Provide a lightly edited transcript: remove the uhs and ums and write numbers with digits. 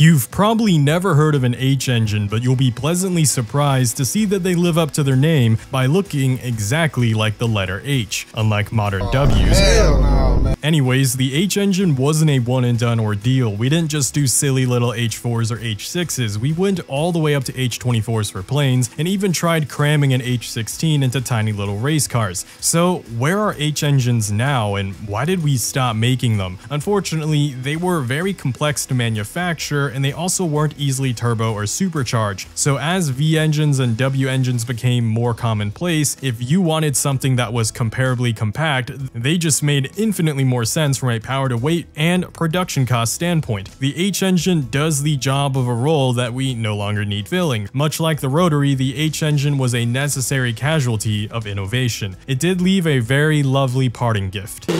You've probably never heard of an H-engine, but you'll be pleasantly surprised to see that they live up to their name by looking exactly like the letter H, unlike modern W's. Hell no, man. Anyways, the H-engine wasn't a one-and-done ordeal. We didn't just do silly little H4s or H6s, we went all the way up to H24s for planes, and even tried cramming an H16 into tiny little race cars. So where are H-engines now, and why did we stop making them? Unfortunately, they were very complex to manufacture, and they also weren't easily turbo or supercharged. So as V engines and W engines became more commonplace, if you wanted something that was comparably compact, they just made infinitely more sense from a power to weight and production cost standpoint. The H engine does the job of a role that we no longer need filling. Much like the rotary, the H engine was a necessary casualty of innovation. It did leave a very lovely parting gift.